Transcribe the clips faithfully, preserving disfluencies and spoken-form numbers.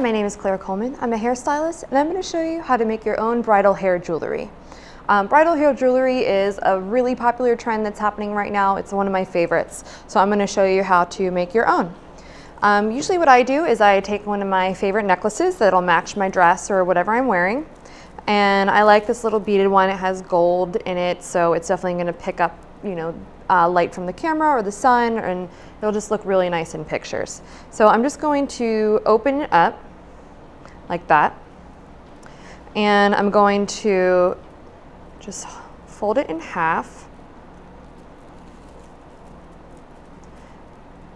my name is Claire Coleman. I'm a hairstylist, and I'm going to show you how to make your own bridal hair jewelry. Um, bridal hair jewelry is a really popular trend that's happening right now. It's one of my favorites, so I'm going to show you how to make your own. Um, usually what I do is I take one of my favorite necklaces that'll match my dress or whatever I'm wearing, and I like this little beaded one. It has gold in it, so it's definitely going to pick up, you know, Uh, light from the camera or the sun, and it'll just look really nice in pictures. So I'm just going to open it up like that, and I'm going to just fold it in half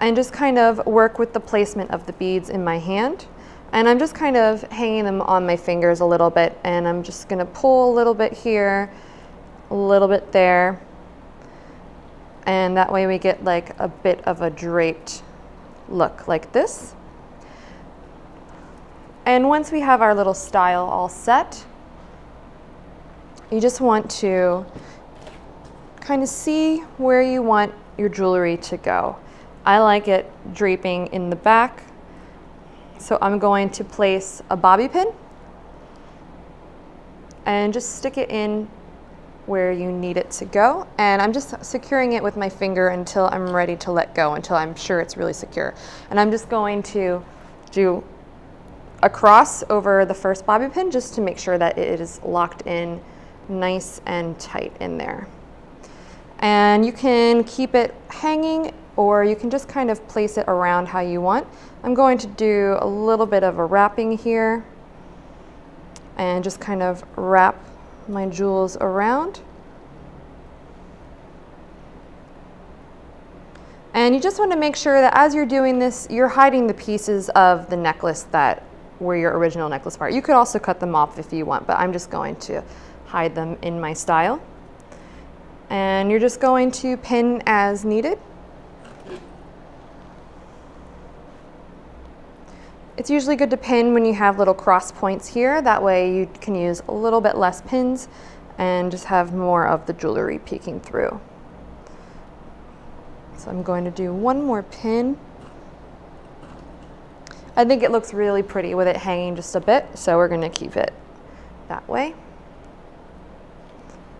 and just kind of work with the placement of the beads in my hand. And I'm just kind of hanging them on my fingers a little bit, and I'm just gonna pull a little bit here, a little bit there, and that way we get like a bit of a draped look like this. And once we have our little style all set, you just want to kind of see where you want your jewelry to go. I like it draping in the back, so I'm going to place a bobby pin and just stick it in where you need it to go, and I'm just securing it with my finger until I'm ready to let go, until I'm sure it's really secure. And I'm just going to do a cross over the first bobby pin just to make sure that it is locked in nice and tight in there. And you can keep it hanging, or you can just kind of place it around how you want. I'm going to do a little bit of a wrapping here and just kind of wrap my jewels around, and you just want to make sure that as you're doing this, you're hiding the pieces of the necklace that were your original necklace part. You could also cut them off if you want, but I'm just going to hide them in my style. And you're just going to pin as needed. It's usually good to pin when you have little cross points here. That way you can use a little bit less pins and just have more of the jewelry peeking through. So I'm going to do one more pin. I think it looks really pretty with it hanging just a bit, so we're going to keep it that way.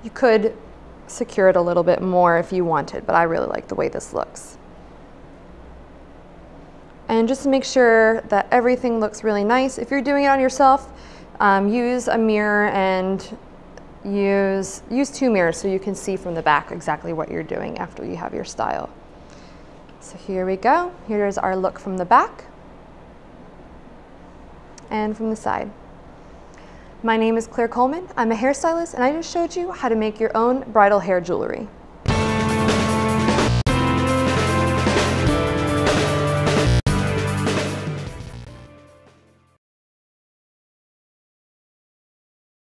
You could secure it a little bit more if you wanted, but I really like the way this looks. And just make sure that everything looks really nice. If you're doing it on yourself, um, use a mirror and use, use two mirrors so you can see from the back exactly what you're doing after you have your style. So here we go. Here's our look from the back and from the side. My name is Claire Coleman. I'm a hairstylist, and I just showed you how to make your own bridal hair jewelry.